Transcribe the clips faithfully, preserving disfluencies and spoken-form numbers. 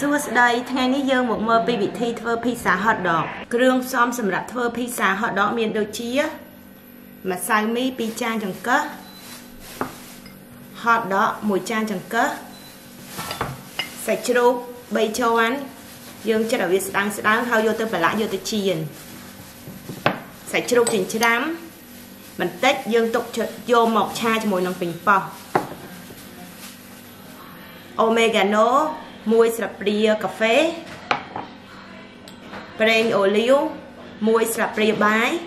Suốt đây, ngày nay dơ một mơ bị thi thơ pizza hot dog. Kêu xóm sầm rạp thơ pizza hot dog miền đô chi mà xài mi pizza chẳng cớ. Hot dog mùi chan chẳng cớ. Sạch rô, bay châu ăn. Dương chất ở Việt Nam sẽ đang thao vô tư phải lại vô tư chi dần. Sạch rô trình chế đám. Mình tết dương tục vô một cha cho mùi nồng bình bò. Omegano muối sả bia cà phê, bánh ô liu, muối sả bia bái,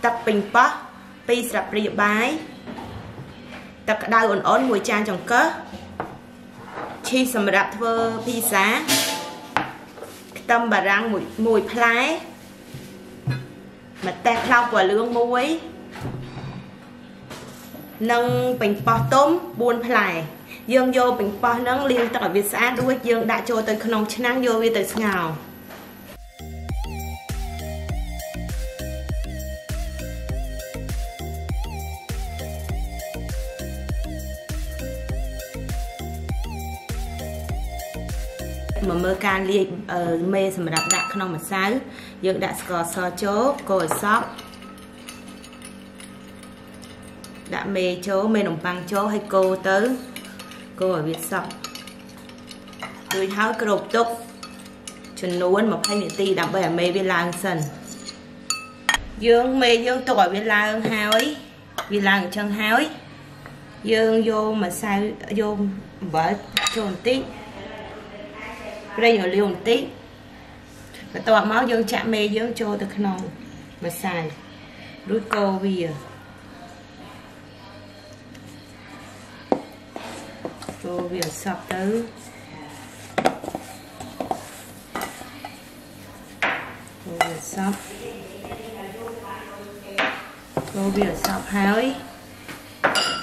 tập bình bắp, pi sả bia bái, tập đào ồn ồn muối chan trong cớ, chi sầm rạp thơ pi xá, tâm bà răng muối muối plái, mặt tép lau quả lương muối, nâng bình bắp tôm buôn plái. Dương vô bình bò nắng liên tỏa Việt xã đuôi dương đã cho tới khăn ông chân năng vô vi tới ngào. Mà mơ can liệt ở mê mà đặt đặt khăn ông mặt sáng dương đã có so chốt, cồi sóc đã mê chố, mê đồng bằng chố hay cô tới cô ở Việt sọc tôi tháo cái rộp tục chuẩn luôn một hai tí đạp bè mê Việt Lan sần dương mê dương tôi ở Việt Lan hói Việt Lan chân hói dương vô mà sao vô vợ chồn tí đây ở liều tí mà tôi máu dương chạm mê dương cho tôi non mà xài rút cô vì cô việc sọc tới cô việc sọc cô việc sọc hói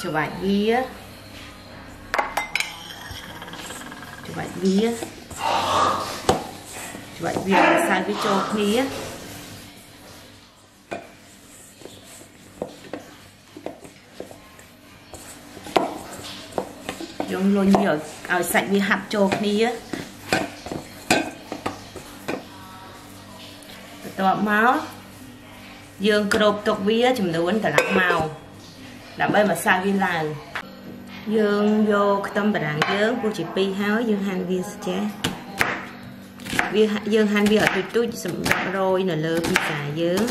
cho bạn vía cho bạn vía cho bạn vía sang với châu vía dùng luôn nhiều ở sạch như hạt trộn đi á, tọa máu, dương cột tục vía chùm đầu uốn cả lạc màu, làm bây mà xa vi làng, dương vô tâm bản dương cô chỉ pi háo dương hành vi chả, vi dương hành vi ở tụi tôi sầm rồi nở lơ vi cả dương.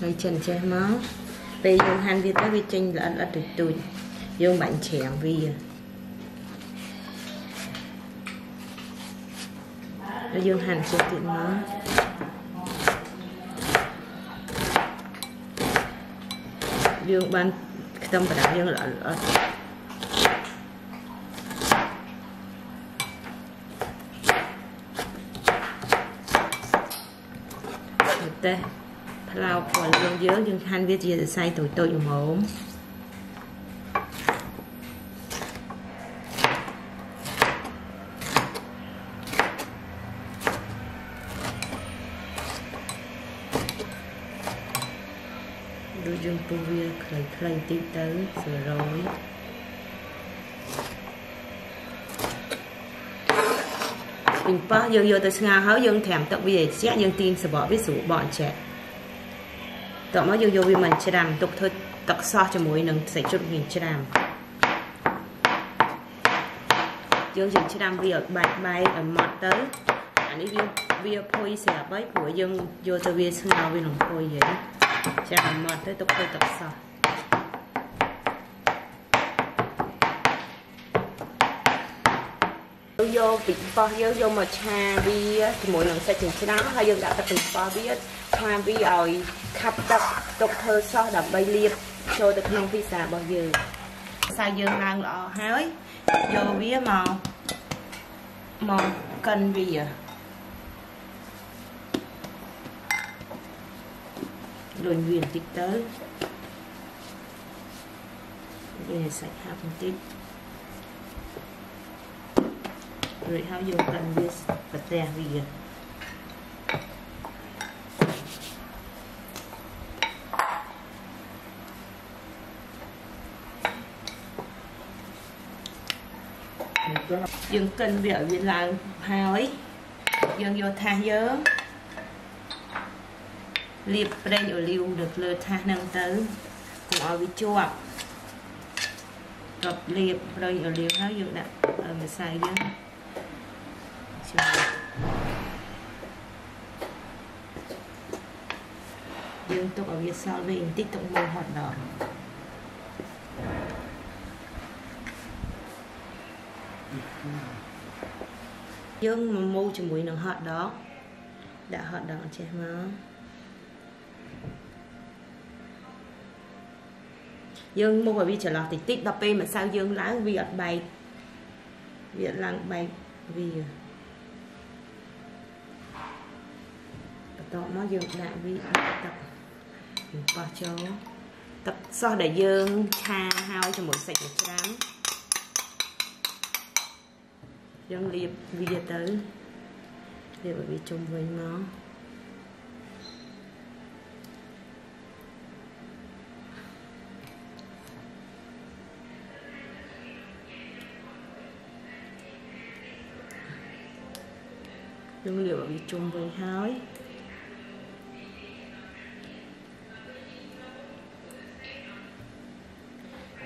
Nói chân chế máu vì dùng hành vi tới vi chinh là anh tụi tụi dùng bạn trẻ vì nó dùng hành cho tụi máu dùng ban tâm và đạo dương là anh tụi lao còn dương dớn dương han viết gì để sai tụi tôi dùng ổn đôi dương tu vi khởi khởi tin tới sửa rồi bình bó dương vô tới ngà háo dương thèm tận vì để xét dương tin sẽ bỏ biết sủ bọn trẻ tụi nó vô vô vì mình sẽ làm tục thôi tật so cho mũi nâng sẽ chút nhìn sẽ làm dương sẽ làm việc bài bài ở mọt tới anh ấy viên viên phôi sẽ bấy của dương vô từ viên xương nào viên nồng phôi vậy sẽ làm mọt tới tục thôi tật so vô bị po vô vô mà cha vi thì mỗi lần sẽ chỉnh cái đó hay dân đã tập bị po biết cha vi rồi khắp tập tục thơ so đậm bay liệt cho được non vi xả bao giờ xài dương đang lọ hái vô vía màu màu cần vì à luồn viền tiếp tới để sạch hạt một tí rồi háo vô cần biết bật ra vì dương kinh bị ở viện là hỏi dương vô tha nhớ liệp lên ở liều được lừa tha năng tử cũng ở vị chua gặp liệp lên ở liều nói dương đặt ở mình xài dương dương tục ở viện sau vì tích tụ mô hoạt động dương mà mô cho mũi nó hoạt đó đã hoạt động chết máu dương mô và vi trở lọt thì tích đọc bê mà sao dương láng vi ọt bày vi ọt láng bày vì đó nó dương lại vi tập bỏ chỗ tập so để dương cha hao cho mũi sạch một tráng dương liệp video tới để bởi vì chung với nó dương liệp bởi vì chung với hói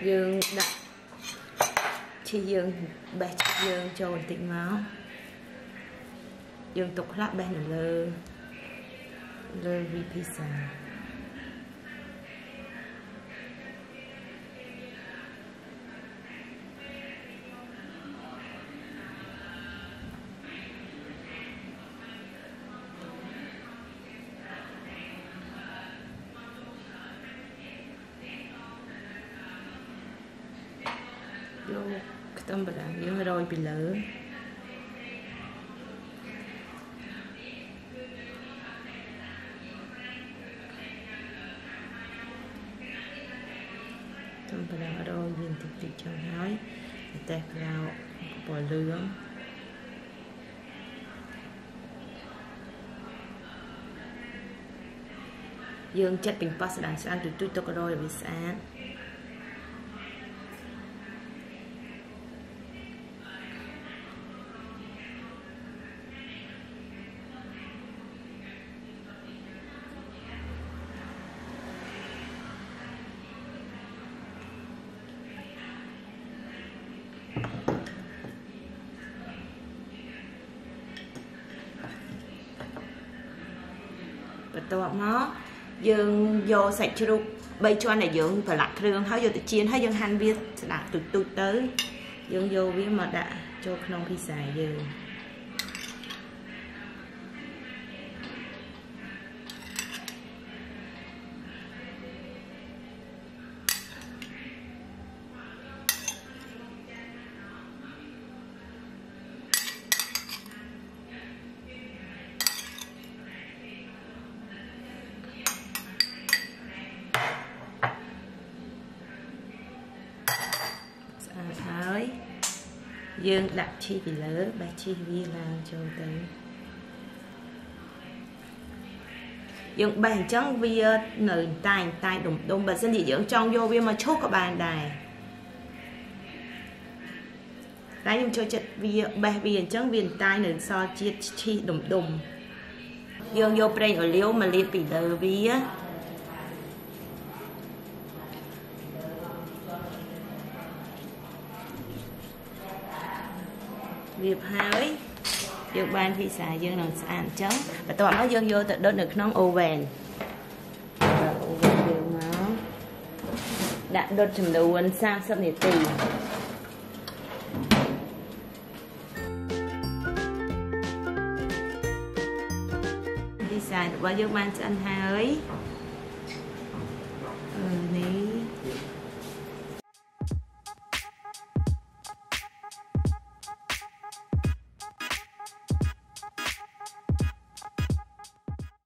dương đặt chi dương bạch dương cho ổn định máu dương tục lắp bên là lơ lơ vi pizza tâm bật những rồi bị lỡ tâm bật là rồi viên tịch tịch cho nói tẹt vào bỏ lưỡng dương chất bình pass đàn sáng từ tui tôi có rồi bị sáng nó dương vô sạch chụp bây cho này dương phải lạc rương hóa vô tự chiến hóa dương hành viết lạc tụt tụt tới dương vô với mà đã cho không khi xài dương dương đặt chi vì lỡ ba chi vì làm cho tới dương bàn trắng vi nền tay tay đùng đùng bà xin dị dưỡng trong vô vi mà chốt các bàn đài đấy nhưng cho chật vi ba viền trắng viền tay nền so chi chi đùng đùng dương vô bên ở liễu mà liệt bị lỡ vi á việc hai dương ban khi xài dương làm sàn trống và toàn nó dương vô tự đốt được nón oven đã đốt chùm đầu anh sang sắp để tì khi xài được bao dương ban anh hai ấy